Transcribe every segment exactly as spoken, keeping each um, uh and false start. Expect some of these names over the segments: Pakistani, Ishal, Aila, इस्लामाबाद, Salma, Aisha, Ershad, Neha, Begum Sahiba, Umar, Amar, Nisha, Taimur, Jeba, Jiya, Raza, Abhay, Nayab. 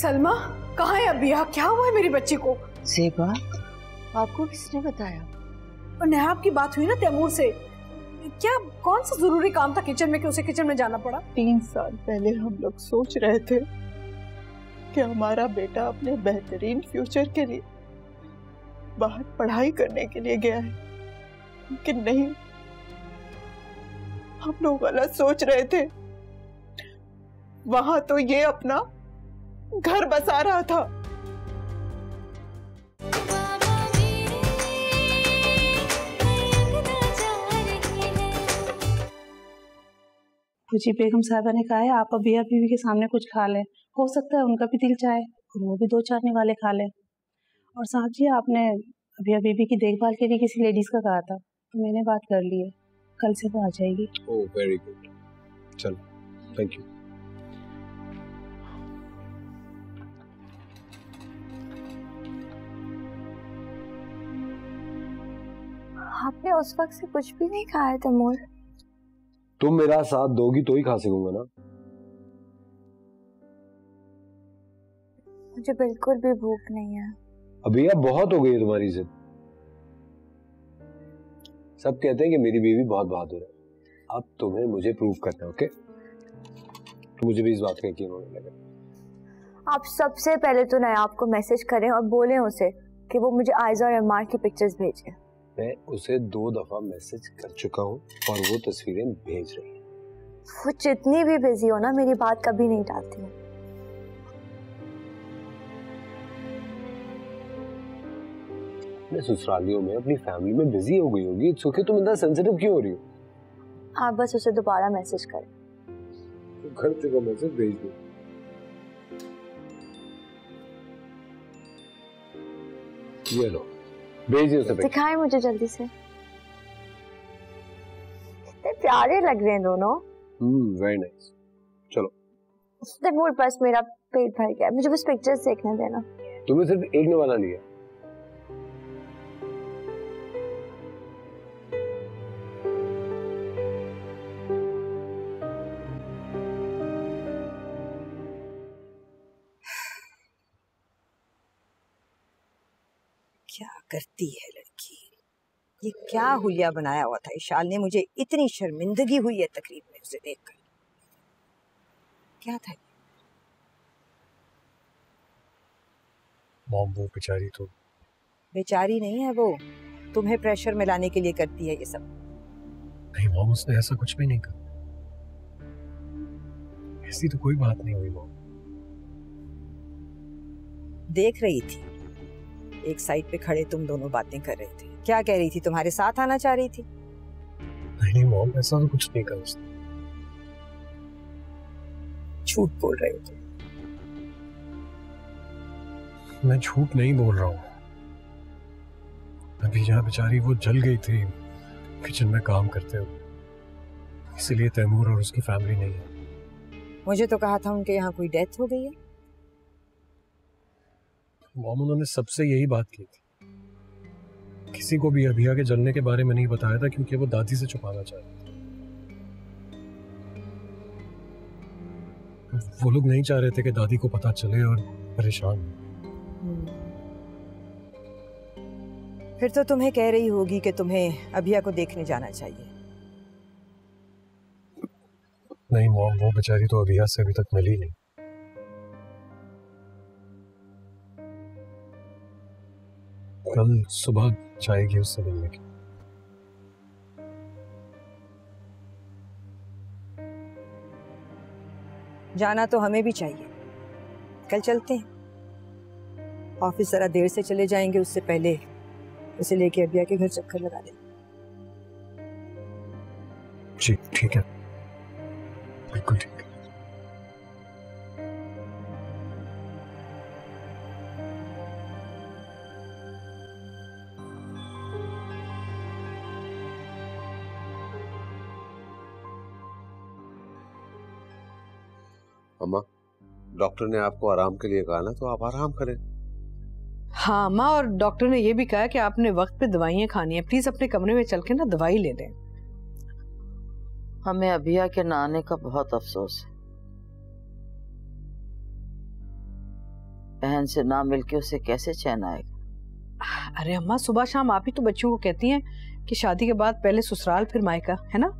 सलमा कहाँ है अब? यहाँ क्या हुआ है मेरी बच्ची को? जेबा, आपको किसने बताया? और नेहा की बात हुई ना तैमूर से, क्या कौन सा जरूरी काम था किचन में कि उसे किचन में जाना पड़ा? तीन साल पहले हम लोग सोच रहे थे कि हमारा बेटा अपने बेहतरीन फ्यूचर के लिए बाहर पढ़ाई करने के लिए गया है, लेकिन नहीं, हम लोग गलत सोच रहे थे। वहां तो ये अपना घर बसा रहा था। जी बेगम साहिबा ने कहा है आप अभी बीवी के सामने कुछ खा लें, हो सकता है उनका भी दिल चाहे और वो भी दो चार निवाले खा लें। और साहब जी आपने अभी बीवी की देखभाल के लिए किसी लेडीज का कहा था, तो मैंने बात कर ली है, कल से वो आ जाएगी। ओह वेरी गुड, चलो थैंक यू। आपने उस वक्त से कुछ भी नहीं खाया तैमूर। तुम मेरा साथ दोगी तो ही खा सकूंगा ना। मुझे बिल्कुल भी भूख नहीं है। अभी अब बहुत हो गई है तुम्हारी जिद। सब कहते हैं कि मेरी बीवी बहुत बहादुर है। अब तुम्हें मुझे प्रूफ करना है, ओके? मुझे भी इस बात का यकीन होने लगा। आप सबसे पहले तो नायाब को मैसेज करें और बोलें उसे कि वो मुझे आयजा और अमार की पिक्चर्स भेजें। मैं उसे दो दफा मैसेज कर चुका हूँ और वो तस्वीरें भेज रही है। वो जितनी भी बिजी हो ना, मेरी बात कभी नहीं टालती है। मैं ससुरालियों में अपनी फैमिली में बिजी हो गई होगी, इट्स ओके। तुम इतना सेंसिटिव क्यों हो रही हो? आप बस उसे दोबारा मैसेज करें। तो घर तक मैसेज भेज दो। ये लो, दिखाएं मुझे जल्दी से। कितने प्यारे लग रहे हैं दोनों। Hmm, very nice. चलो तैमूर, बस मेरा पेट भर गया, मुझे बस पिक्चर्स देखने देना। तुम्हें सिर्फ एक निवाला लिया। क्या करती है लड़की, ये क्या हुलिया बनाया हुआ था। इशाल ने मुझे इतनी शर्मिंदगी हुई है तकरीब में उसे देखकर। क्या था? मॉम वो बेचारी तो बेचारी नहीं है, वो तुम्हें प्रेशर में लाने के लिए करती है ये सब। नहीं मॉम, उसने ऐसा कुछ भी नहीं कहा। ऐसी तो कोई बात नहीं हुई मॉम। देख रही थी एक साइड पे खड़े तुम दोनों बातें कर रहे थे। क्या कह रही थी? तुम्हारे साथ आना चाह रही थी। नहीं नहीं मॉम, ऐसा तो कुछ नहीं कहा उसने। झूठ बोल रहे थे। मैं झूठ नहीं बोल रहा हूँ। अभी यहाँ बेचारी वो जल गई थी किचन में काम करते हुए, इसलिए तैमूर और उसकी फैमिली नहीं है। मुझे तो कहा था उनके यहाँ कोई डेथ हो गई है। मॉम उन्होंने सबसे यही बात की थी, किसी को भी अभिया के जलने के बारे में नहीं बताया था क्योंकि वो दादी से छुपाना चाहती थी। वो लोग नहीं चाह रहे थे कि दादी को पता चले और परेशान हो। फिर तो तुम्हें कह रही होगी कि तुम्हें अभिया को देखने जाना चाहिए। नहीं मॉम, वो बेचारी तो अभिया से अभी तक मिली नहीं। कल सुबह जाएगी उससे मिलने की। जाना तो हमें भी चाहिए। कल चलते हैं। ऑफिस जरा देर से चले जाएंगे, उससे पहले उसे लेके अभिया के घर चक्कर लगा दें। जी ठीक है, बिल्कुल ठीक है। डॉक्टर ने आपको आराम के लिए कहा ना, तो आप आराम करें। हाँ माँ, और डॉक्टर ने ये भी कहा कि आपने वक्त पे दवाइयाँ खानी है। प्लीज अपने कमरे में चल के ना दवाई ले लें। हमें अभिया के ना आने का बहुत अफसोस है। बहन से ना मिलके उसे कैसे चैन आएगा। अरे अम्मा, सुबह शाम आप ही तो बच्चों को कहती हैं कि शादी के बाद पहले ससुराल फिर मायका, है ना।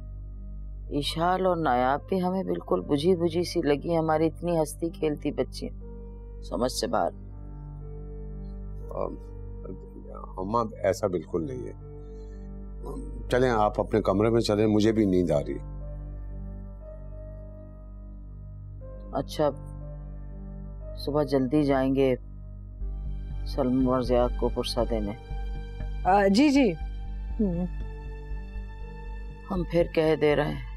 ईशाल और नायाब भी हमें बिल्कुल बुझी बुझी सी लगी, हमारी इतनी हस्ती खेलती बच्ची, समझ से बाहर। अम्मा ऐसा बिल्कुल नहीं है, चलें आप अपने कमरे में चलें, मुझे भी नींद आ रही। अच्छा, सुबह जल्दी जाएंगे सलमा और ज़िया को पुरसा देने। आ, जी जी हम फिर कह दे रहे हैं,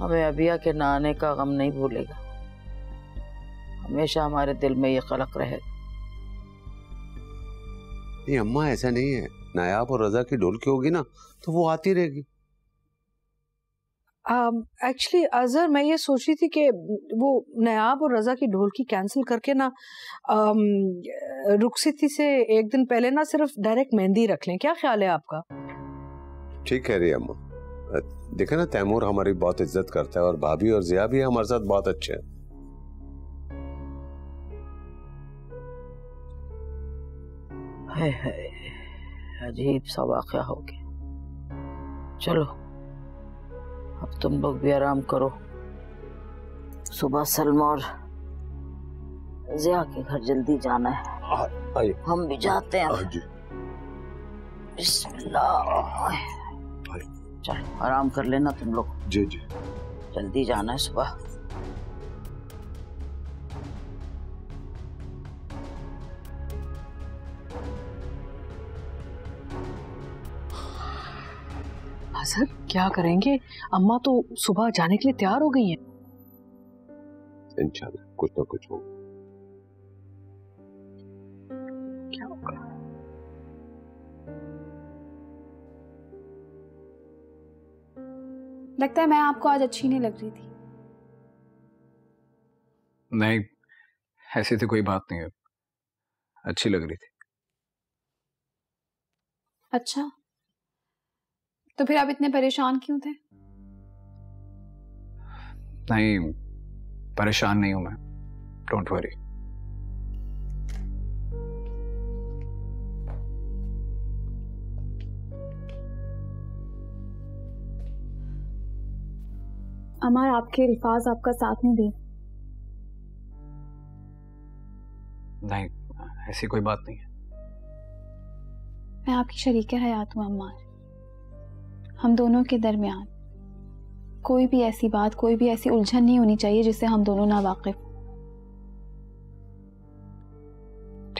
हमें अबिया के ना आने का गम नहीं भूलेगा, हमेशा हमारे दिल में ये खलक रहेगा। नहीं अम्मा ऐसा नहीं है, नायाब और रजा की ढोलकी होगी ना तो वो आती रहेगी। एक्चुअली uh, अजहर मैं ये सोच रही थी कि वो नायाब और रज़ा की ढोलकी कैंसिल करके ना um, रुखसती से एक दिन पहले ना सिर्फ डायरेक्ट मेहंदी रख लें, क्या ख्याल है आपका? ठीक कह रही है अम्मा, देखा ना तैमूर हमारी बहुत इज्जत करता है और भाभी और जिया भी हमारे साथ बहुत अच्छे हैं। है, है, अजीब सा वाकया हो गया। चलो अब तुम लोग भी आराम करो, सुबह सलमा और जिया के घर जल्दी जाना है। आ, हम भी जाते हैं। चलो आराम कर लेना तुम लोग। जी जी जल्दी जाना है सुबह। सर क्या करेंगे, अम्मा तो सुबह जाने के लिए तैयार हो गई हैं। इंशाल्लाह कुछ ना कुछ होगा। क्या होगा? लगता है मैं आपको आज अच्छी नहीं लग रही थी। नहीं ऐसी तो कोई बात नहीं है, अच्छी लग रही थी। अच्छा तो फिर आप इतने परेशान क्यों थे? नहीं परेशान नहीं हूं मैं, डोंट वरी। अमर आपके अल्फाज आपका साथ नहीं दे। नहीं ऐसी कोई बात नहीं है, मैं आपकी शरीके हयात हूं अमर। हम दोनों के दरमियान कोई भी ऐसी बात, कोई भी ऐसी उलझन नहीं होनी चाहिए जिससे हम दोनों ना वाकिफ।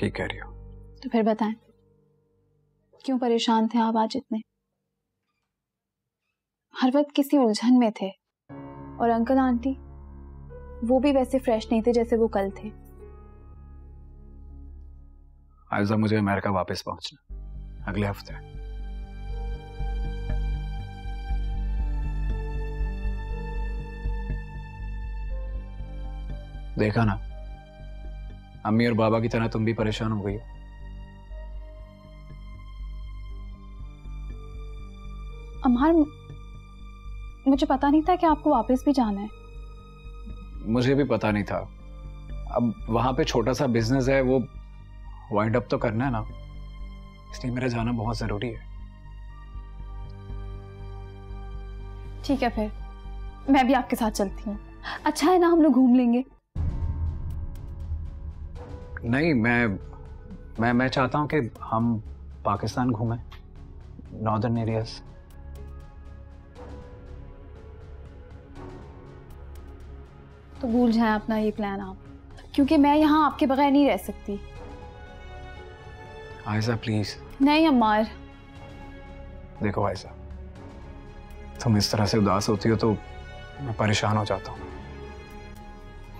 ठीक कह रही हो। तो फिर बताएं क्यों परेशान थे आप आज इतने? हर वक्त किसी उलझन में थे, और अंकल आंटी वो भी वैसे फ्रेश नहीं थे जैसे वो कल थे। आयजा मुझे अमेरिका वापस पहुंचना अगले हफ्ते। देखा ना अम्मी और बाबा की तरह तुम भी परेशान हो गई हो। अमर मुझे पता नहीं था कि आपको वापस भी जाना है। मुझे भी पता नहीं था, अब वहां पे छोटा सा बिजनेस है, वो वाइंड अप तो करना है ना, इसलिए मेरा जाना बहुत जरूरी है। ठीक है फिर मैं भी आपके साथ चलती हूँ। अच्छा है ना हम लोग घूम लेंगे। नहीं मैं मैं मैं चाहता हूँ कि हम पाकिस्तान घूमें, नॉर्दर्न एरियाज। तो भूल जाएं अपना ये प्लान आप, क्योंकि मैं यहाँ आपके बगैर नहीं रह सकती। आयशा प्लीज। नहीं अम्मार। देखो आयशा तुम इस तरह से उदास होती हो तो मैं परेशान हो जाता हूँ,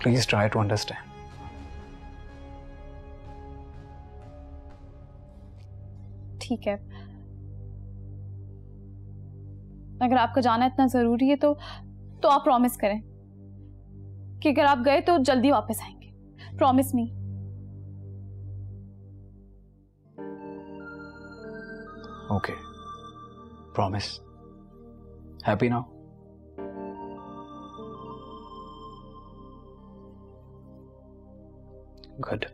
प्लीज ट्राई टू अंडरस्टैंड। ठीक है अगर आपको जाना इतना जरूरी है तो तो आप प्रॉमिस करें कि अगर आप गए तो जल्दी वापस आएंगे। Promise me. Okay promise. Happy now? Good.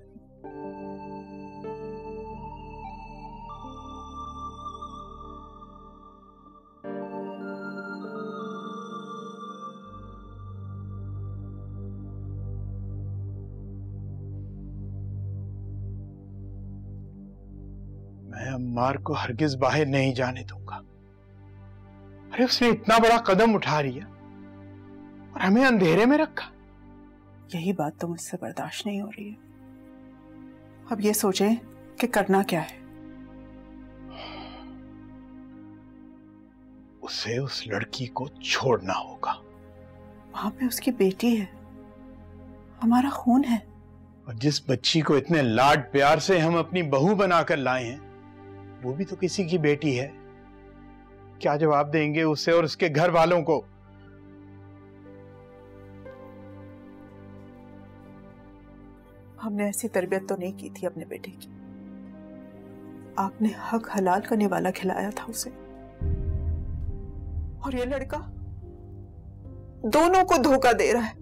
मैं अम्मार को हरगिज बाहर नहीं जाने दूंगा। अरे उसने इतना बड़ा कदम उठा लिया और हमें अंधेरे में रखा। यही बात तो मुझसे बर्दाश्त नहीं हो रही है। अब ये सोचें कि करना क्या है। उसे उस लड़की को छोड़ना होगा। वहां पे उसकी बेटी है, हमारा खून है। और जिस बच्ची को इतने लाड प्यार से हम अपनी बहू बनाकर लाए हैं, वो भी तो किसी की बेटी है। क्या जवाब देंगे उसे और उसके घर वालों को? हमने ऐसी तरबियत तो नहीं की थी अपने बेटे की। आपने हक हलाल का निवाला खिलाया था उसे, और ये लड़का दोनों को धोखा दे रहा है।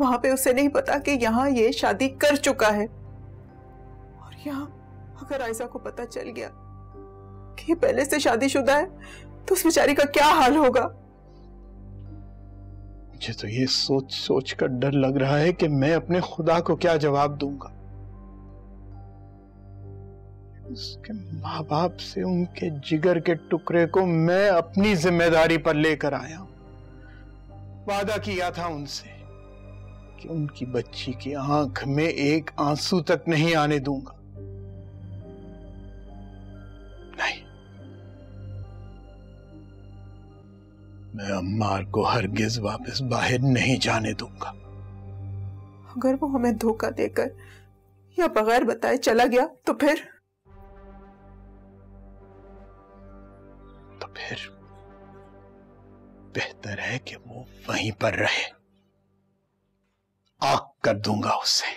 वहां पे उसे नहीं पता कि यहाँ ये शादी कर चुका है, और यहाँ अगर आयशा को पता चल गया कि पहले से शादीशुदा है तो उस बेचारी का क्या हाल होगा। मुझे तो ये सोच सोच कर डर लग रहा है कि मैं अपने खुदा को क्या जवाब दूंगा। उसके माँ बाप से उनके जिगर के टुकड़े को मैं अपनी जिम्मेदारी पर लेकर आया हूं। वादा किया था उनसे कि उनकी बच्ची की आंख में एक आंसू तक नहीं आने दूंगा। मैं अम्मार को हरगिज वापस बाहर नहीं जाने दूंगा। अगर वो हमें धोखा देकर या बगैर बताए चला गया तो फिर तो फिर बेहतर है कि वो वहीं पर रहे। आग कर दूंगा उसे।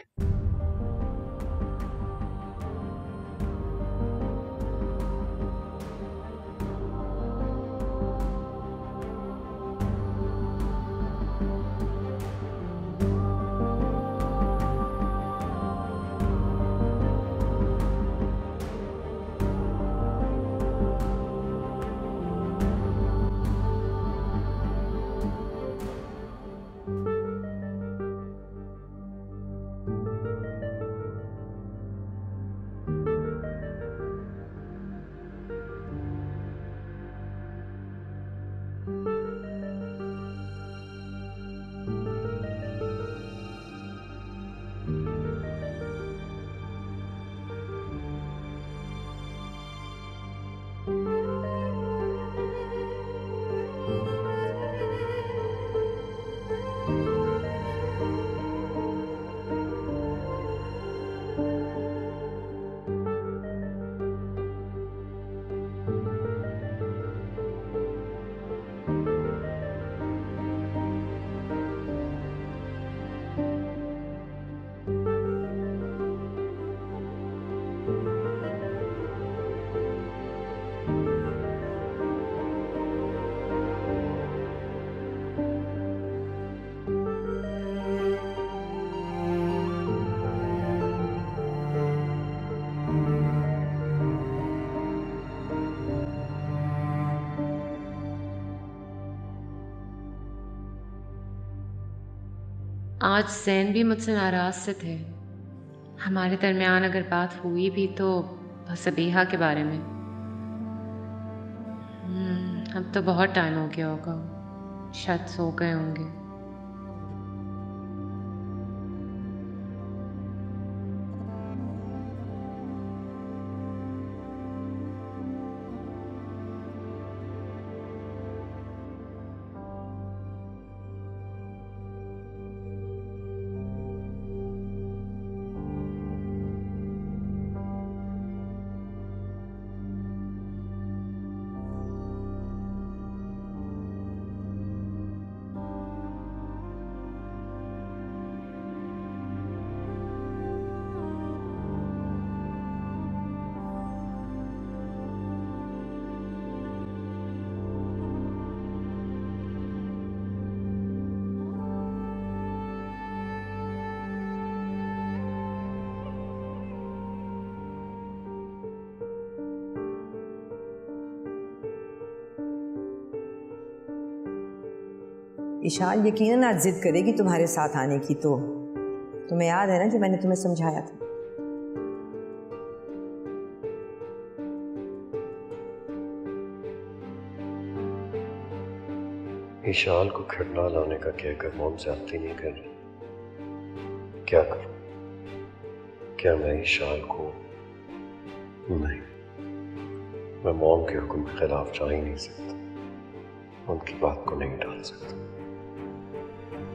आज सैन भी मुझसे नाराज से थे। हमारे दरमियान अगर बात हुई भी तो सबीहा के बारे में। अब तो बहुत टाइम हो गया होगा, शायद सो गए होंगे। इशाल यकीनन आज जिद करेगी तुम्हारे साथ आने की। तो तुम्हें याद है ना जो मैंने तुम्हें समझाया था? इशाल को खिड़ला लाने का कहकर मोम जाती नहीं कर रही। क्या करूं? क्या मैं इशाल को? नहीं, मैं मोम के हुक्म के खिलाफ जा ही नहीं सकता, उनकी बात को नहीं डाल सकता।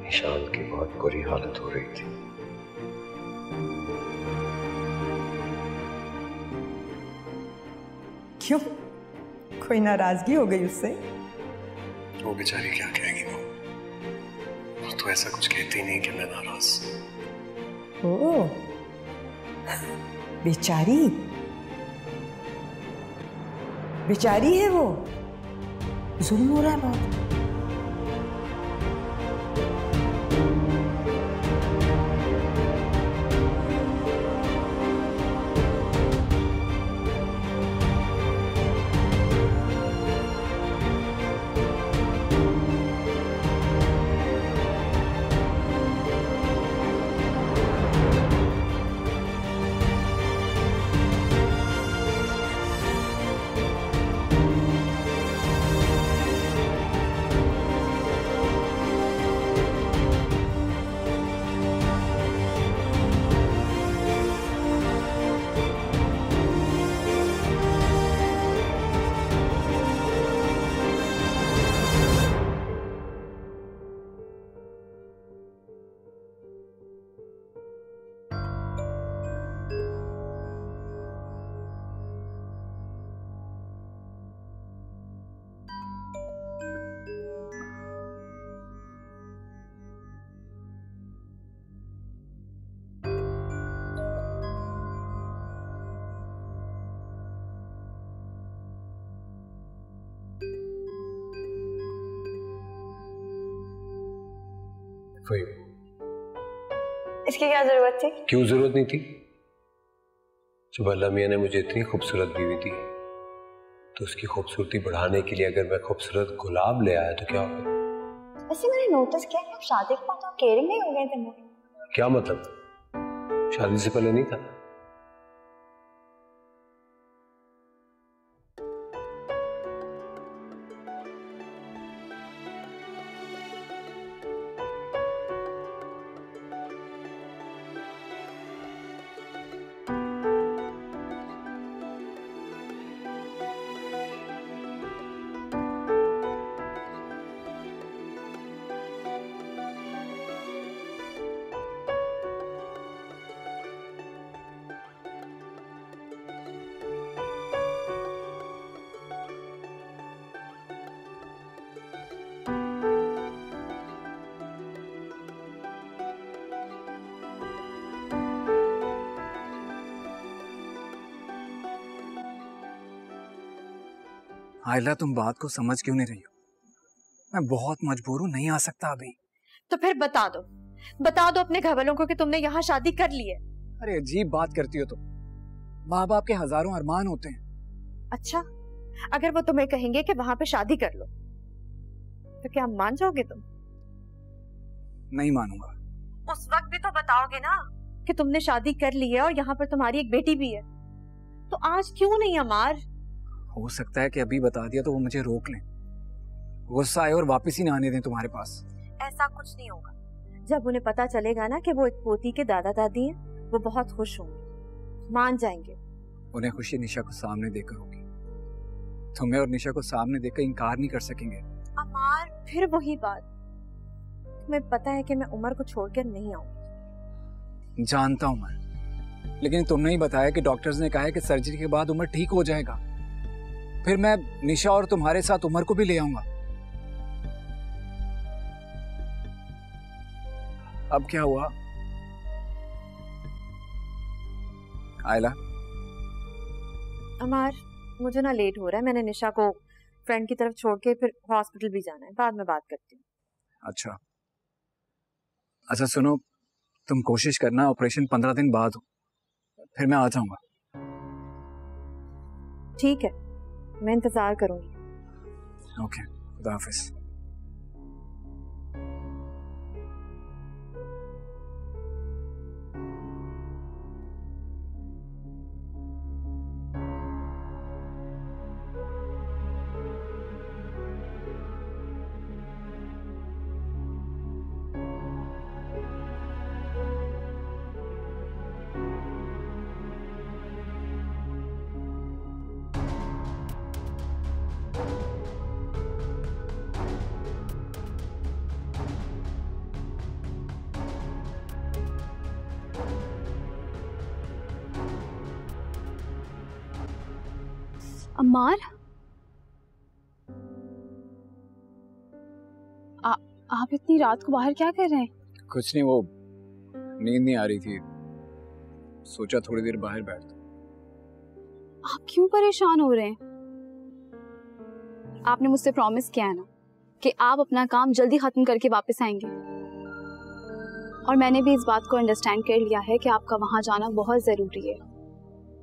इशाल की बहुत बुरी हालत हो रही थी। क्यों, कोई नाराजगी हो गई उससे? वो बेचारी क्या कहेगी? वो तो ऐसा कुछ कहती नहीं कि मैं नाराज। ओह, बेचारी बेचारी है वो। जुल्म हो रहा है बहुत। इसकी क्या जरूरत थी? क्यों जरूरत नहीं थी? जब अल्लाह मियाँ ने मुझे इतनी खूबसूरत बीवी दी, तो उसकी खूबसूरती बढ़ाने के लिए अगर मैं खूबसूरत गुलाब ले आया तो क्या होगा? वैसे मैंने नोटिस किया कि आप शादी के बाद केयरिंग नहीं हो गए थे। क्या मतलब? शादी से पहले नहीं था? आइला, तुम बात को समझ क्यों नहीं रही हो? मैं बहुत मजबूर हूँ, नहीं आ सकता अभी। तो फिर बता दो, बता दो अपने घर वालों को कि तुमने यहाँ शादी कर ली है। अरे अजीब बात करती हो तुम। माँ बाप के हजारों अरमान होते हैं। अच्छा, अगर वो तुम्हें कहेंगे कि वहाँ पे शादी कर लो, तो क्या मान जाओगे तुम? नहीं मानूंगा। उस वक्त भी तो बताओगे ना कि तुमने शादी कर ली है और यहाँ पर तुम्हारी एक बेटी भी है। तो आज क्यों नहीं? अमर, हो सकता है कि अभी बता दिया तो वो मुझे रोक लें, गुस्सा आए और वापस ही ना आने दें तुम्हारे पास। ऐसा कुछ नहीं होगा। जब उन्हें पता चलेगा ना कि वो एक पोती के दादा दादी हैं, वो बहुत खुश होंगे, मान जाएंगे। उन्हें खुशी निशा को सामने देखकर होगी। तुम्हें और निशा को सामने देखकर इनकार नहीं कर सकेंगे। अमर, फिर वही बात। तुम्हें पता है कि मैं उमर को छोड़कर नहीं आऊंगी। जानता हूँ मैं, लेकिन तुमने ही बताया कि डॉक्टर्स ने कहा है कि सर्जरी के बाद उमर ठीक हो जाएगा। फिर मैं निशा और तुम्हारे साथ उमर को भी ले आऊंगा। अब क्या हुआ? आइला। अमर, मुझे ना लेट हो रहा है, मैंने निशा को फ्रेंड की तरफ छोड़ के फिर हॉस्पिटल भी जाना है, बाद में बात करती हूँ। अच्छा अच्छा सुनो, तुम कोशिश करना ऑपरेशन पंद्रह दिन बाद हो, फिर मैं आ जाऊंगा। ठीक है, मैं इंतजार करूंगी। ओके, खुदा हाफिज़। अमार? आ, आप इतनी रात को बाहर क्या कर रहे हैं? कुछ नहीं, वो नींद नहीं आ रही थी, सोचा थोड़ी देर बाहर बैठ। आप क्यों परेशान हो रहे हैं? आपने मुझसे प्रॉमिस किया है ना कि आप अपना काम जल्दी खत्म करके वापस आएंगे, और मैंने भी इस बात को अंडरस्टैंड कर लिया है कि आपका वहां जाना बहुत जरूरी है,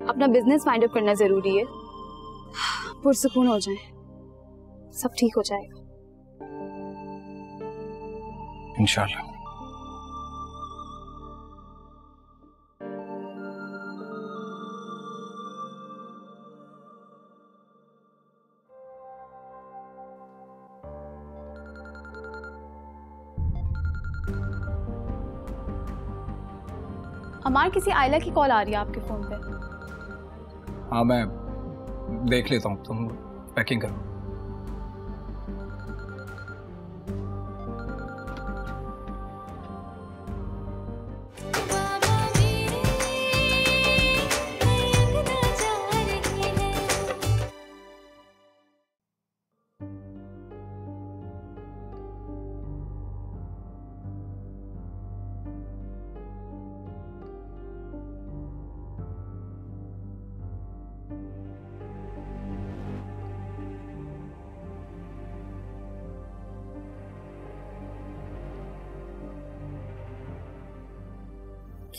अपना बिजनेस फाइंड अप करना जरूरी है। पुरसुकून हो जाएं, सब ठीक हो जाएगा इंशाल्लाह। अमार, किसी आयला की कॉल आ रही है आपके फोन पे। हाँ, मैं देख लेता हूँ, तुम पैकिंग करो।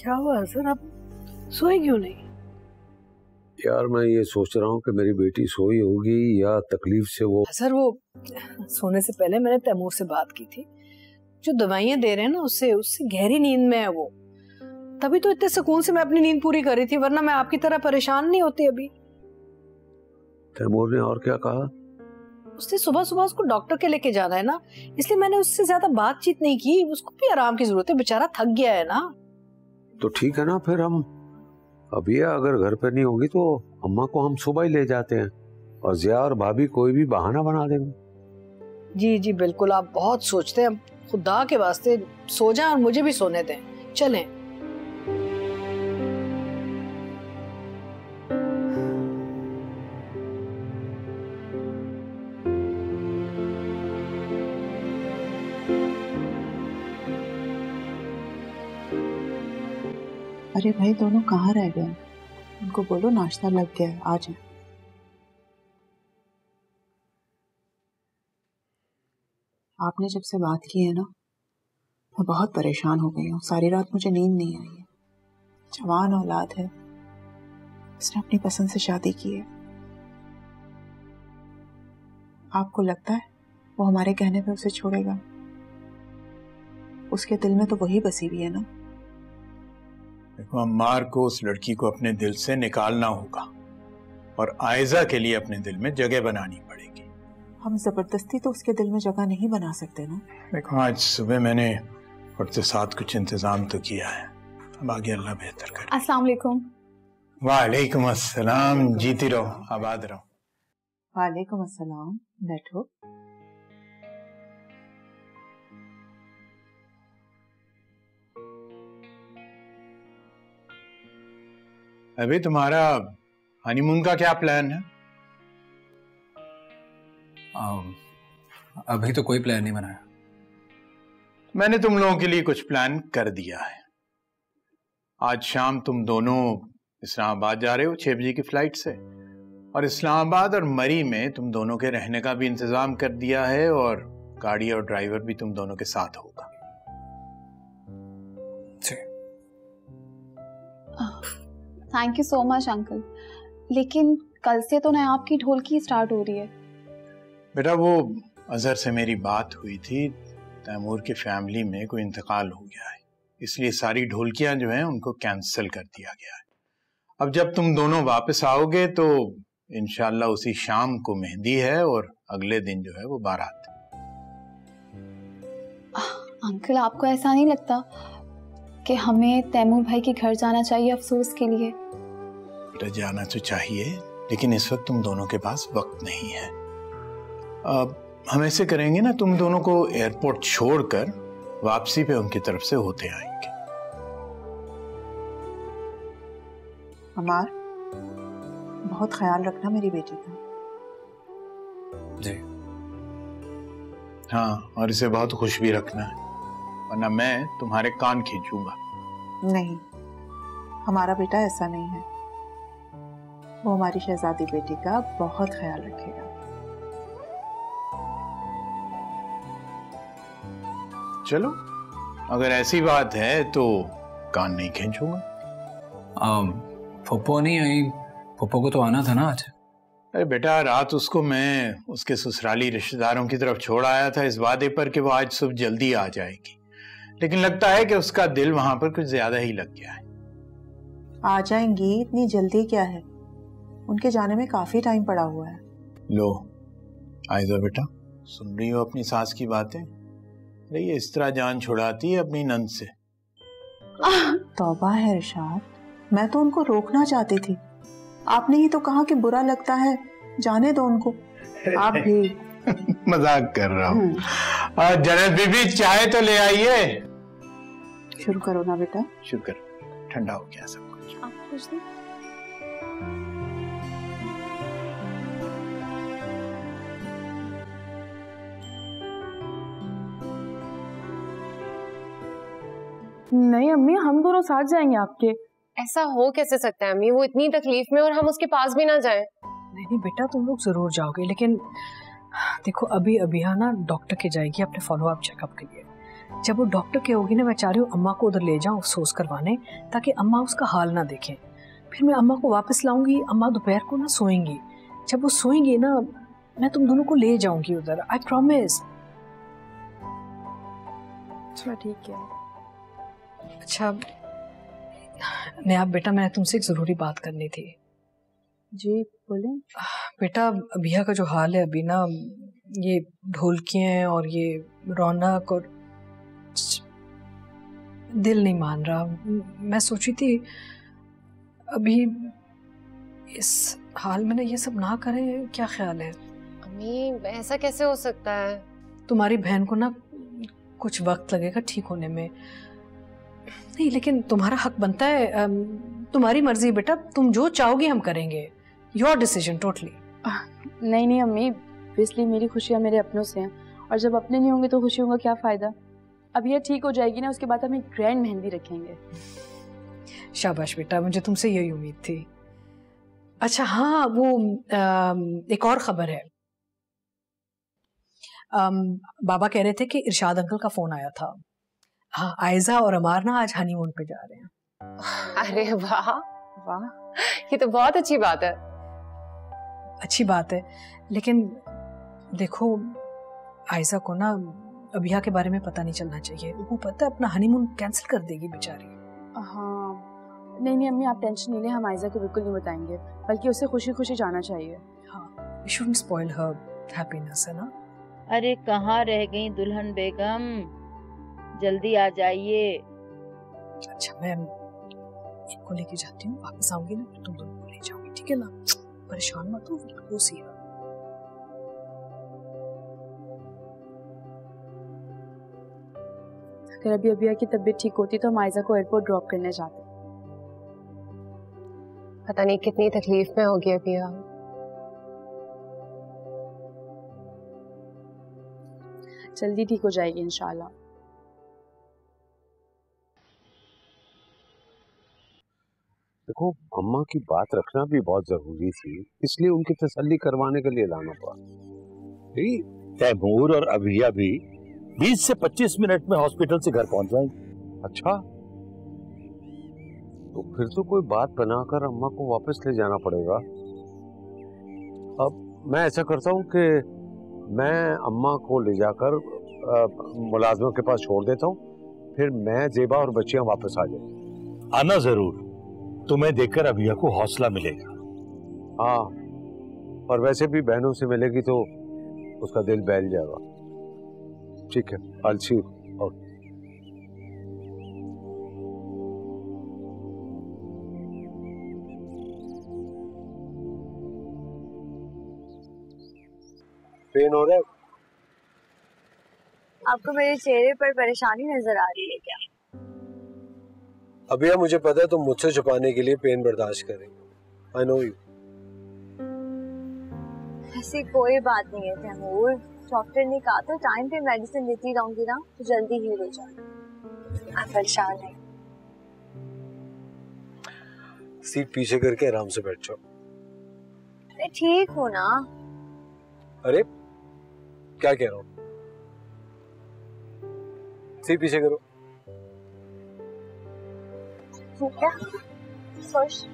क्या हुआ सर, आप सोए क्यों नहीं? यार मैं ये सोच रहा हूँ कि मेरी बेटी सोई होगी या तकलीफ से वो सर वो सोने से पहले मैंने तैमूर से बात की थी, जो दवाइयाँ दे रहे हैं ना उससे उससे गहरी नींद में है वो, तभी तो इतने सुकून से मैं अपनी नींद पूरी कर रही थी, वरना मैं आपकी तरह परेशान नहीं होती अभी। तैमूर ने और क्या कहा? उसने सुबह सुबह उसको डॉक्टर के लेके जाना है ना, इसलिए मैंने उससे ज्यादा बातचीत नहीं की, उसको भी आराम की जरूरत है, बेचारा थक गया है ना। तो ठीक है ना, फिर हम अभी अगर घर पे नहीं होगी तो अम्मा को हम सुबह ही ले जाते हैं, और जिया और भाभी कोई भी बहाना बना देंगे। जी जी बिल्कुल, आप बहुत सोचते हैं, खुदा के वास्ते सो जाएं और मुझे भी सोने दें, चलें। अरे भाई दोनों कहाँ रह गए? उनको बोलो नाश्ता लग गया है, आ जाए। आपने जब से बात की है ना, मैं बहुत परेशान हो गई हूँ, सारी रात मुझे नींद नहीं आई है। जवान औलाद है, उसने अपनी पसंद से शादी की है। आपको लगता है वो हमारे कहने पे उसे छोड़ेगा? उसके दिल में तो वही बसी हुई है ना। देखो अम्मार को उस लड़की को अपने दिल से निकालना होगा, और आयजा के लिए अपने दिल में जगह बनानी पड़ेगी। हम जबरदस्ती तो उसके दिल में जगह नहीं बना सकते ना। देखो आज सुबह मैंने उठते साथ कुछ इंतजाम तो किया है, अब आगे अल्लाह बेहतर करे। अस्सलाम वालेकुम। वालेकुम अस्सलाम, जीती रहो आबाद रहो। वालेकुम अस्सलाम, बैठो। अभी तुम्हारा हनीमून का क्या प्लान है? अभी तो कोई प्लान नहीं बनाया। मैंने तुम लोगों के लिए कुछ प्लान कर दिया है। आज शाम तुम दोनों इस्लामाबाद जा रहे हो छह बजे की फ्लाइट से, और इस्लामाबाद और मरी में तुम दोनों के रहने का भी इंतजाम कर दिया है, और गाड़ी और ड्राइवर भी तुम दोनों के साथ होगा। Thank you so much uncle, लेकिन कल से तो नायाब की ढोलकी स्टार्ट हो रही है। बेटा वो अजहर से मेरी बात हुई थी, तैमूर की फैमिली में कोई इंतकाल हो गया है, इसलिए सारी ढोलकियां जो हैं उनको कैंसिल कर दिया गया है। अब जब तुम दोनों वापस आओगे तो इंशाल्लाह उसी शाम को मेहंदी है, और अगले दिन जो है वो बारात। अंकल आपको ऐसा नहीं लगता कि हमें तैमूर भाई के घर जाना चाहिए अफसोस के लिए? बेटा जाना तो चाहिए, लेकिन इस वक्त तुम दोनों के पास वक्त नहीं है। अब हम ऐसे करेंगे ना, तुम दोनों को एयरपोर्ट छोड़कर वापसी पे उनकी तरफ से होते आएंगे। अमार, बहुत ख्याल रखना मेरी बेटी का। जी हाँ, और इसे बहुत खुश भी रखना है, वरना मैं तुम्हारे कान खींचूंगा। नहीं, हमारा बेटा ऐसा नहीं है, वो हमारी शहजादी बेटी का बहुत ख्याल रखेगा। चलो, अगर ऐसी बात है तो कान नहीं खींचूंगा। फुप्पो नहीं आई, फुप्पो को तो आना था ना आज। अरे बेटा, रात उसको मैं उसके ससुराली रिश्तेदारों की तरफ छोड़ आया था इस वादे पर कि वो आज सुबह जल्दी आ जाएगी, लेकिन लगता है कि उसका दिल वहां पर कुछ ज्यादा ही लग गया है। आ जाएंगी, इतनी जल्दी क्या है, उनके जाने में काफी टाइम पड़ा हुआ है। लो आयजा बेटा, सुन रही हो अपनी सास की बातें? अरे ये इस तरह जान छुड़ाती है अपनी नंद से। तौबा है इरशाद, मैं तो उनको रोकना चाहती थी, आपने ही तो कहा कि बुरा लगता है, जाने दो उनको। आप भी मजाक कर रहा हूँ। और जन्नत बीबी चाय तो ले आइए। शुरू करो ना बेटा। शुरू करो, ठंडा हो गया सब कुछ। आप कुछ नहीं। नहीं अम्मी, हम दोनों साथ जाएंगे आपके। ऐसा हो कैसे सकता है अम्मी, वो इतनी तकलीफ में और हम उसके पास भी ना जाएं। नहीं नहीं बेटा, तुम लोग जरूर जाओगे, लेकिन देखो अभी अभी ना डॉक्टर के जाएगी अपने फॉलोअप चेकअप के लिए। जब वो डॉक्टर के होगी ना, मैं चाह रही हूँ अम्मा को उधर ले जाऊँ अफसोस करवाने, ताकि अम्मा उसका हाल ना देखें। फिर मैं अम्मा को वापस लाऊंगी, अम्मा दोपहर को ना सोएंगी, जब वो सोएंगी ना मैं तुम दोनों को ले जाऊंगी उधर, आई प्रॉमिस। चलो ठीक है। अच्छा नयाब बेटा, मैंने तुमसे एक ज़रूरी बात करनी थी। जी बोले बेटा, अभिया का जो हाल है अभी ना, ये ढोलकियाँ और ये रौनक और दिल नहीं मान रहा। मैं सोची थी अभी इस हाल में ना ये सब ना करें, क्या ख्याल है? अम्मी ऐसा कैसे हो सकता है? तुम्हारी बहन को ना कुछ वक्त लगेगा ठीक होने में। नहीं लेकिन तुम्हारा हक बनता है, तुम्हारी मर्जी बेटा, तुम जो चाहोगी हम करेंगे, योर डिसीजन टोटली। नहीं नहीं अम्मी, इसलिए मेरी खुशियाँ मेरे अपनों से हैं, और जब अपने नहीं होंगे तो खुशियों का क्या फ़ायदा। अब यह ठीक हो जाएगी ना, उसके बाद हम एक ग्रैंड मेहंदी रखेंगे। शाबाश बेटा, मुझे तुमसे यही उम्मीद थी। अच्छा हाँ, वो आ, एक और ख़बर है। आ, बाबा कह रहे थे कि इरशाद अंकल का फ़ोन आया था। हाँ, आयजा और अमार ना आज हनीमून पे जा रहे हैं। अरे वाह वाह, ये तो बहुत अच्छी बात है। अच्छी बात है, लेकिन देखो आयजा को ना अभिया के बारे में पता नहीं चलना चाहिए, वो पता है अपना हनीमून कैंसिल कर देगी बेचारी। हाँ नहीं नहीं अम्मी, आप टेंशन नहीं लें, हम आयजा को बिल्कुल नहीं बताएंगे, बल्कि उसे खुशी खुशी जाना चाहिए। हाँ, you shouldn't spoil her happiness, है ना। अरे कहाँ रह गई दुल्हन बेगम, जल्दी आ जाइए। अच्छा मैं इनको लेके जाती हूँ, वापस आऊंगी ना तुम दोनों को ले जाऊंगी, ठीक है ना? परेशान मत हो, बिल्कुल सही है। अगर अभी अभिया की तबीयत ठीक होती तो हम आयजा को एयरपोर्ट ड्रॉप करने जाते। पता नहीं कितनी तकलीफ में होगी अभिया। जल्दी ठीक हो जाएगी इंशाल्लाह। देखो अम्मा की बात रखना भी बहुत जरूरी थी, इसलिए उनकी तसल्ली करवाने के लिए लाना पड़ा। तैमूर और अभिया भी बीस से पच्चीस मिनट में हॉस्पिटल से घर पहुंच जाएंगे। अच्छा, तो फिर तो कोई बात बनाकर अम्मा को वापस ले जाना पड़ेगा। अब मैं ऐसा करता हूँ कि मैं अम्मा को ले जाकर मुलाजमों के पास छोड़ देता हूँ, फिर मैं जेबा और बच्चियाँ वापस आ जाएंगी। आना जरूर, तुम्हें देखकर अभिया को हौसला मिलेगा। हाँ, और वैसे भी बहनों से मिलेगी तो उसका दिल बहल जाएगा। ठीक है, आलसी और पेन हो रहा है आपको? मेरे चेहरे पर परेशानी नजर आ रही है क्या? अभिया मुझे पता है तुम तो मुझसे छुपाने के लिए पेन बर्दाश्त करेंगे। I know you. ऐसी कोई बात नहीं है तैमूर, डॉक्टर ने कहा था टाइम पे मेडिसिन देती रहूंगी ना तो जल्दी ही हो जाए। आप परेशान है, सीट पीछे करके आराम से बैठ जाओ। अरे ठीक हो ना। अरे क्या कह रहा हूँ, सीट पीछे करो। ठीक है, सोच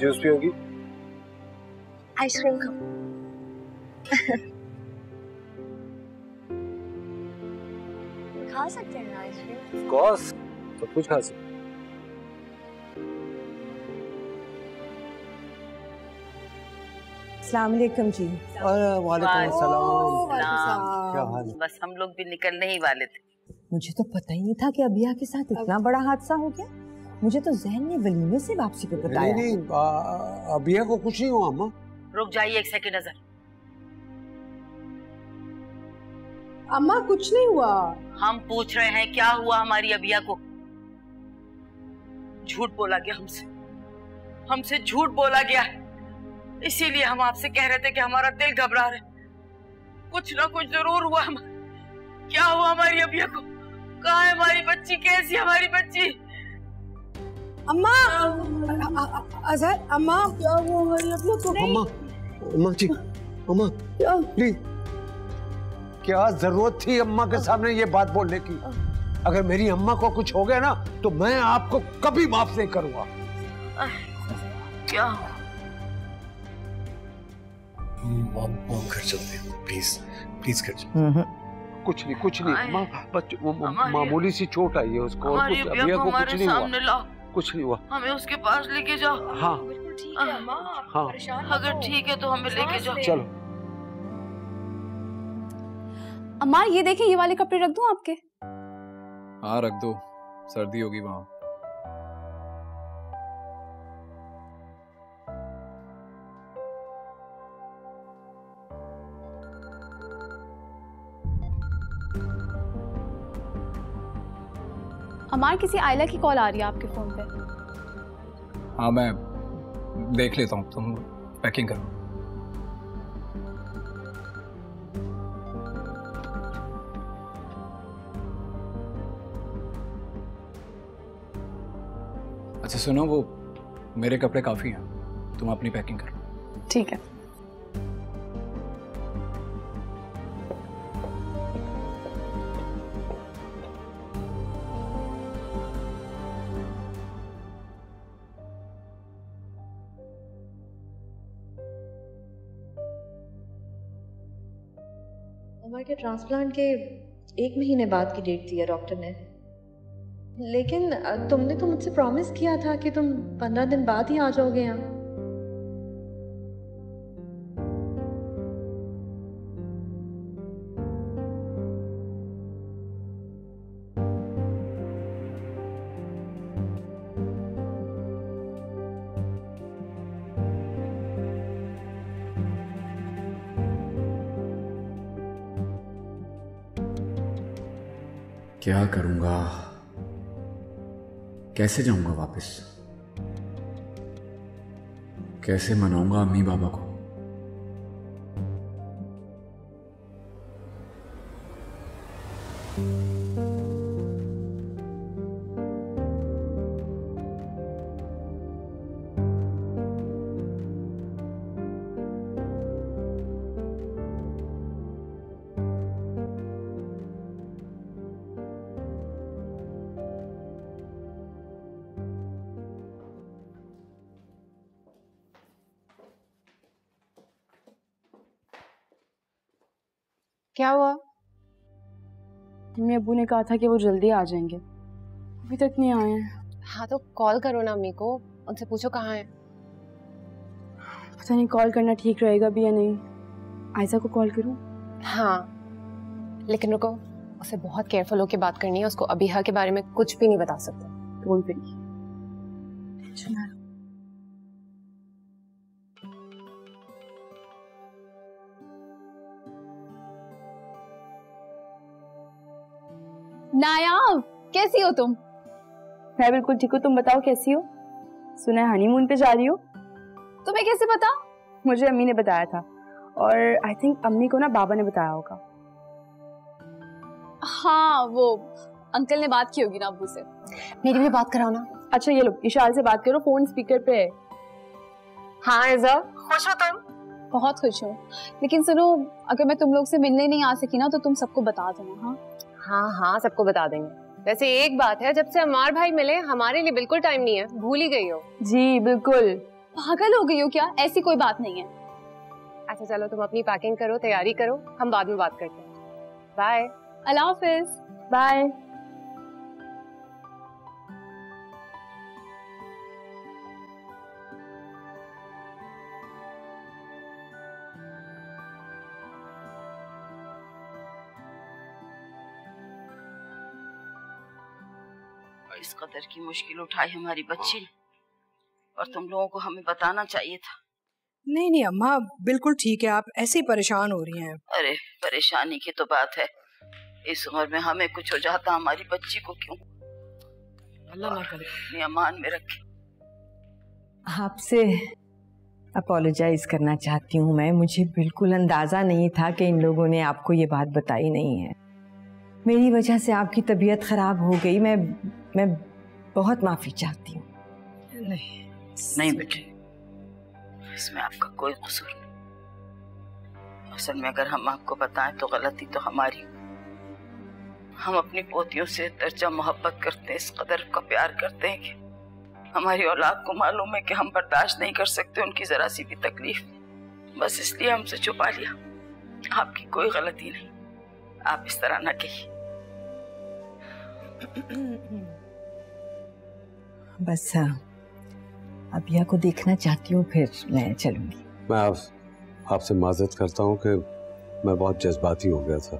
जूस भी होगी, आइसक्रीम खाओ। खा सकते हैं ना आइसक्रीम? ऑफ कोर्स, सब कुछ खा सकते। अस्सलाम वालेकुम जी। और वालेकुम अस्सलाम। क्या हाल? बस हम लोग भी निकलने ही वाले थे। मुझे तो पता ही नहीं था कि अभिया के साथ इतना बड़ा हादसा हो गया। मुझे तो जहन ने वलीमे से वापसी पे बताया। नहीं नहीं, अभिया को कुछ नहीं हुआ। अम्मा रुक जाइए एक सेकंड। अजर, अम्मा कुछ नहीं हुआ। हम पूछ रहे हैं क्या हुआ हमारी अभिया को। झूठ बोला गया हमसे, हमसे झूठ बोला गया, इसीलिए हम आपसे कह रहे थे कि हमारा दिल घबरा रहा है। कुछ ना कुछ जरूर हुआ। क्या हुआ हमारी अभिया को? कहाँ है हमारी बच्ची? कैसी हमारी बच्ची? अम्मा, अजहर, अम्मा, क्या हुआ हमारी अभिया को? अम्मा, अम्मा जी, अम्मा, प्लीज। क्या जरूरत थी अम्मा के सामने ये बात बोलने की? अगर मेरी अम्मा को कुछ हो गया ना तो मैं आपको कभी माफ नहीं करूंगा। क्या? घर चलते हैं, प्लीज प्लीज घर चलते। कुछ नहीं कुछ नहीं अम्मा, बस मामूली सी चोट आई है उसको। अभिया को कुछ नहीं हुआ, कुछ नहीं हुआ। हमें उसके पास लेके जाओ। हाँ बिल्कुल ठीक है अम्मा, हाँ अगर ठीक है तो हमें लेके जाओ। चलो अम्मा ये देखें, ये वाले कपड़े रख दूं आपके? हाँ रख दो, सर्दी होगी वहाँ। अमार, किसी आयला की कॉल आ रही है आपके फोन पे। हाँ मैं देख लेता हूँ, तुम पैकिंग करो। अच्छा सुनो, वो मेरे कपड़े काफी हैं, तुम अपनी पैकिंग करो। ठीक है। के ट्रांसप्लांट के एक महीने बाद की डेट दी है डॉक्टर ने, लेकिन तुमने तो मुझसे प्रॉमिस किया था कि तुम पंद्रह दिन बाद ही आ जाओगे यहाँ। क्या करूंगा, कैसे जाऊंगा वापस, कैसे मनाऊंगा अम्मी बाबा को? क्या हुआ? मम्मी अबू ने कहा था कि वो जल्दी आ जाएंगे, अभी तक नहीं आए हैं। हाँ तो कॉल करो ना अम्मी को, उनसे पूछो कहाँ है। पता नहीं कॉल करना ठीक रहेगा भी या नहीं। आयशा को कॉल करूँ? हाँ लेकिन रुको, उसे बहुत केयरफुल होकर बात करनी है, उसको अभिया के बारे में कुछ भी नहीं बता सकते। फोन पे नहीं। नायाब कैसी हो तुम? मैं बिल्कुल ठीक हूँ, तुम बताओ कैसी हो? सुना है हनीमून पे जा रही हो? तुम्हें कैसे पता? मुझे अम्मी ने बताया था और आई थिंक अम्मी को ना बाबा ने बताया होगा। हाँ वो अंकल ने बात की होगी ना अब्बू से। मेरी भी बात कराओ ना। अच्छा ये लो इशाल से बात करो, फोन स्पीकर पे है। हाँ ऐसा खुश हो तुम? बहुत खुश हूँ, लेकिन सुनो अगर मैं तुम लोग से मिलने नहीं आ सकी ना तो तुम सबको बता देना। हाँ हाँ हाँ सबको बता देंगे। वैसे एक बात है, जब से अमर भाई मिले हमारे लिए बिल्कुल टाइम नहीं है, भूल ही गई हो। जी बिल्कुल। पागल हो गई हो क्या? ऐसी कोई बात नहीं है। अच्छा चलो तुम अपनी पैकिंग करो, तैयारी करो, हम बाद में बात करते हैं। बाय। अल्लाह हाफिज़। बाय। इस कदर की मुश्किल उठाई हमारी बच्ची और तुम लोगों को हमें बताना चाहिए था। नहीं नहीं अम्मा बिल्कुल ठीक है, आप ऐसे ही परेशान हो रही हैं। अरे परेशानी की तो बात है, इस उम्र में हमें कुछ हो जाता, हमारी बच्ची को क्यों? अल्लाह ना करे, अपने अमान में रखे। आपसे अपॉलोजाइज करना चाहती हूँ मैं, मुझे बिल्कुल अंदाजा नहीं था कि इन लोगों ने आपको ये बात बताई नहीं है। मेरी वजह से आपकी तबीयत खराब हो गई, मैं मैं बहुत माफी चाहती हूँ। नहीं नहीं बेटे, इसमें आपका कोई कसूर नहीं। असल में अगर हम आपको बताएं तो गलती तो हमारी। हम अपनी पोतियों से दर्जा मोहब्बत करते हैं, इस कदर का प्यार करते हैं कि हमारी औलाद को मालूम है कि हम बर्दाश्त नहीं कर सकते उनकी जरा सी भी तकलीफ, बस इसलिए हमसे छुपा लिया। आपकी कोई गलती नहीं, आप इस तरह ना कहिए। बस अबिया को देखना चाहती हूँ, फिर मैं चलूंगी। मैं आप आपसे माजरत करता हूँ कि मैं बहुत जज्बाती हो गया था।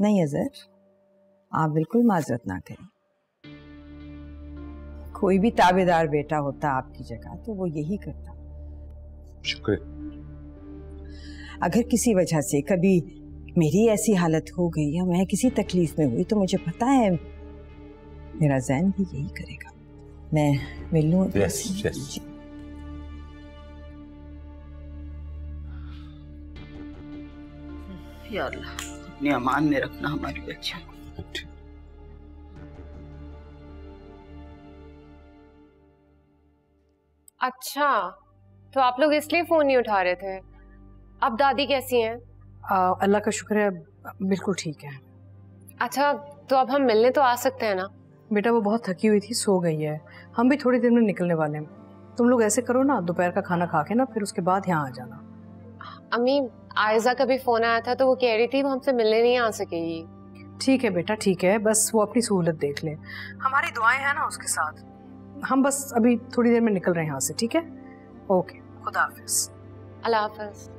नहीं अजर, आप बिल्कुल माजरत ना करें। कोई भी ताबेदार बेटा होता आपकी जगह तो वो यही करता। शुक्रिया। अगर किसी वजह से कभी मेरी ऐसी हालत हो गई या मैं किसी तकलीफ में हुई तो मुझे पता है मेरा जहन भी यही करेगा। मैं मिल लूं। yes, yes. या अल्लाह अपने अमान में रखना हमारी बच्चियों को। अच्छा तो आप लोग इसलिए फोन नहीं उठा रहे थे। अब दादी कैसी हैं? अल्लाह का शुक्र है बिल्कुल ठीक है। अच्छा तो अब हम मिलने तो आ सकते हैं ना? बेटा वो बहुत थकी हुई थी, सो गई है, हम भी थोड़ी देर में निकलने वाले हैं। तुम लोग ऐसे करो ना, दोपहर का खाना खा के ना फिर उसके बाद यहाँ आ जाना। अम्मी आयजा का भी फ़ोन आया था तो वो कह रही थी वो हमसे मिलने नहीं आ सकेगी। ठीक है बेटा ठीक है, बस वो अपनी सहूलत देख ले, हमारी दुआएं हैं ना उसके साथ। हम बस अभी थोड़ी देर में निकल रहे हैं यहाँ से, ठीक है? ओके खुदा हाफिज़। अल्लाह हाफिज़।